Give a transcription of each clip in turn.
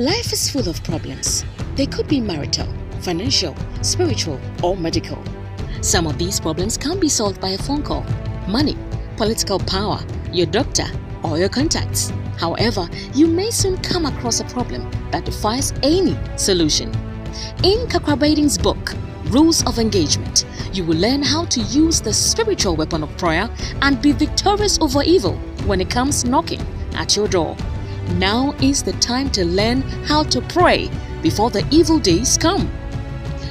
Life is full of problems. They could be marital, financial, spiritual, or medical. Some of these problems can be solved by a phone call, money, political power, your doctor, or your contacts. However, you may soon come across a problem that defies any solution. In Kakra Baiden's book, Rules of Engagement, you will learn how to use the spiritual weapon of prayer and be victorious over evil when it comes knocking at your door. Now is the time to learn how to pray before the evil days come.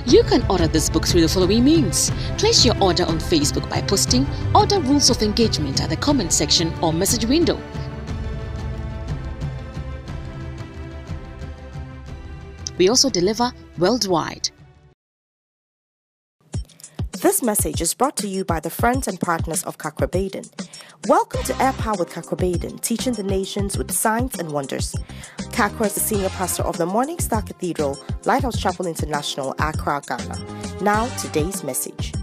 You can order this book through the following means. Place your order on Facebook by posting "Order Rules of Engagement" at the comment section or message window. We also deliver worldwide. This message is brought to you by the friends and partners of Kakra Baiden. Welcome to Air Power with Kakra Baiden, teaching the nations with signs and wonders. Kakra is the senior pastor of the Morning Star Cathedral, Lighthouse Chapel International, Accra, Ghana. Now, today's message.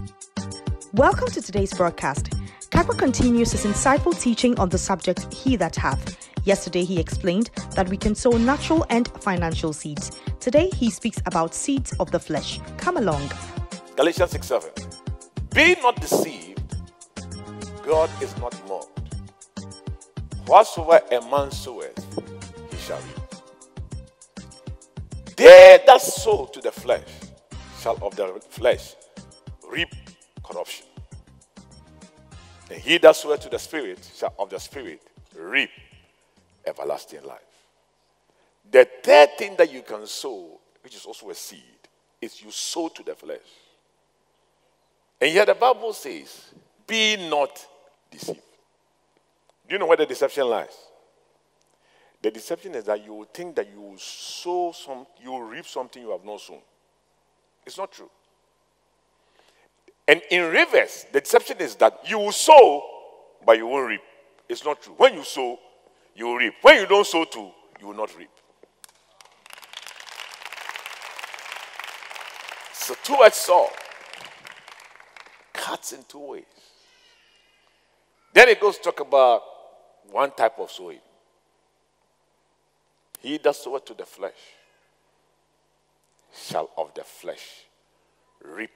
Welcome to today's broadcast. Kakra continues his insightful teaching on the subject, He That Hath. Yesterday, he explained that we can sow natural and financial seeds. Today, he speaks about seeds of the flesh. Come along. Galatians 6:7. Be not deceived, God is not mocked. Whatsoever a man soweth, he shall reap. They that sow to the flesh shall of the flesh reap corruption. And he that soweth to the Spirit shall of the Spirit reap everlasting life. The third thing that you can sow, which is also a seed, is you sow to the flesh. And yet the Bible says, be not deceived. Do you know where the deception lies? The deception is that you will think that you will sow some, you will reap something you have not sown. It's not true. And in reverse, the deception is that you will sow, but you won't reap. It's not true. When you sow, you will reap. When you don't sow too, you will not reap. So two-edged sword cuts in two ways. Then it goes to talk about one type of sowing. He that soweth to the flesh shall of the flesh reap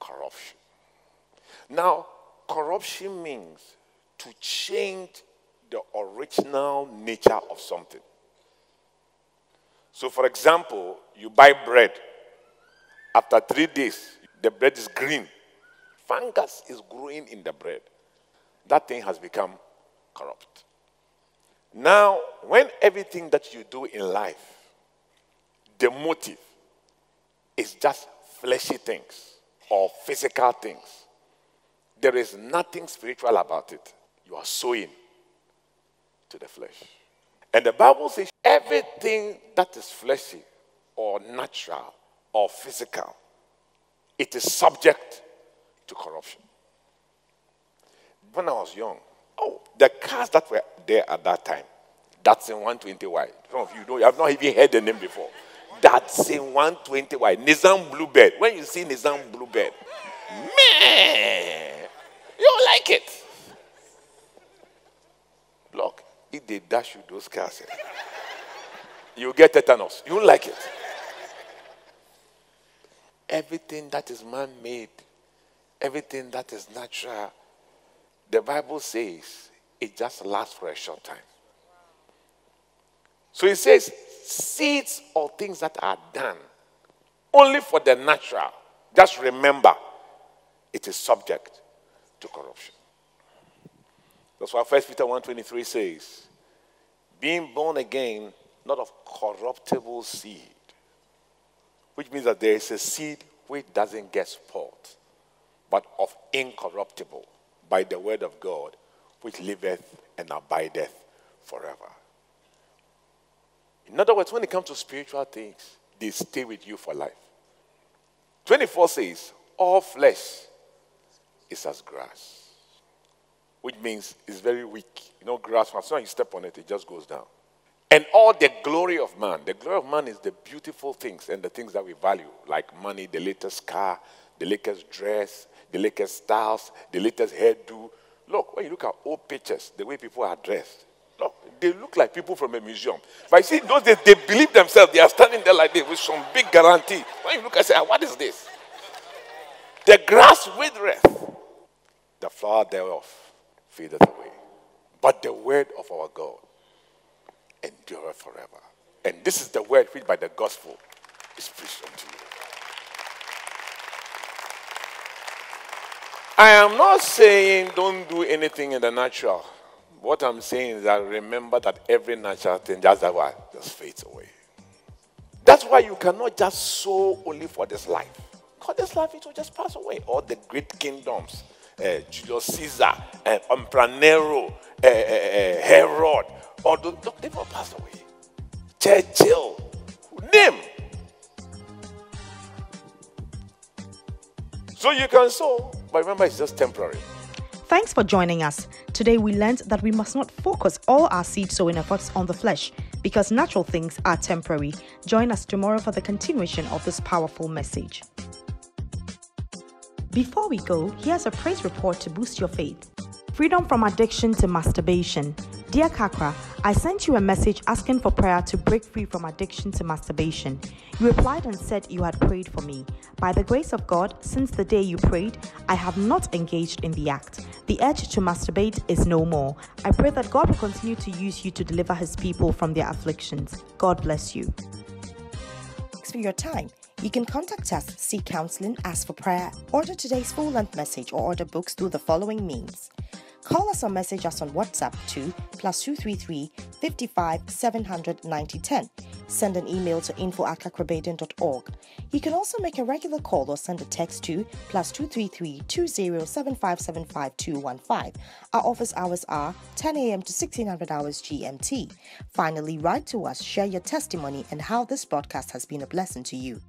corruption. Now, corruption means to change the original nature of something. So, for example, you buy bread. After 3 days, the bread is green. Fungus is growing in the bread. That thing has become corrupt. Now, when everything that you do in life, the motive is just fleshy things or physical things, there is nothing spiritual about it. You are sowing to the flesh. And the Bible says everything that is fleshy or natural or physical, it is subject to corruption. When I was young, the cars that were there at that time, Datsun 120 wide. Some of you know, you have not even heard the name before. Datsun 120 wide, Nizam Bluebird. When you see Nizam Bluebird, man, you don't like it. Look, if they dash you those cars, you get tetanus. You don't like it. Everything that is man-made, everything that is natural, the Bible says it just lasts for a short time. So it says seeds or things that are done only for the natural, just remember, it is subject to corruption. That's why 1 Peter 1:23 says, being born again, not of corruptible seed, which means that there is a seed which doesn't get spoiled, but of incorruptible, by the word of God, which liveth and abideth forever. In other words, when it comes to spiritual things, they stay with you for life. 24 says, all flesh is as grass, which means it's very weak. You know, grass, as soon as you step on it, it just goes down. And all the glory of man. The glory of man is the beautiful things and the things that we value, like money, the latest car, the latest dress, the latest styles, the latest hairdo. Look, when you look at old pictures, the way people are dressed, look, They look like people from a museum. But you see, in those days, they believe themselves. They are standing there like this with some big guarantee. When you look and say, what is this? The grass withereth, the flower thereof fadeth away. But the word of our God endureth forever. And this is the word which by the gospel is preached unto you. I am not saying don't do anything in the natural. What I'm saying is that remember that every natural thing just fades away. That's why you cannot just sow only for this life. Because this life, it will just pass away. All the great kingdoms, Julius Caesar, Emperor Nero, Herod, all those, look, they've all passed away. Churchill, name. So you can sow, but remember it's just temporary. Thanks for joining us. Today we learned that we must not focus all our seed sowing efforts on the flesh because natural things are temporary. Join us tomorrow for the continuation of this powerful message. Before we go, here's a praise report to boost your faith. Freedom from addiction to masturbation. Dear Kakra, I sent you a message asking for prayer to break free from addiction to masturbation. You replied and said you had prayed for me. By the grace of God, since the day you prayed, I have not engaged in the act. The urge to masturbate is no more. I pray that God will continue to use you to deliver his people from their afflictions. God bless you. Thanks for your time. You can contact us, seek counseling, ask for prayer, order today's full-length message or order books through the following means. Call us or message us on WhatsApp to +233 55 700 9010. Send an email to info@kakrabaiden.org. You can also make a regular call or send a text to +233 20 7575 215. Our office hours are 10 a.m. to 1600 hours GMT. Finally, write to us, share your testimony and how this broadcast has been a blessing to you.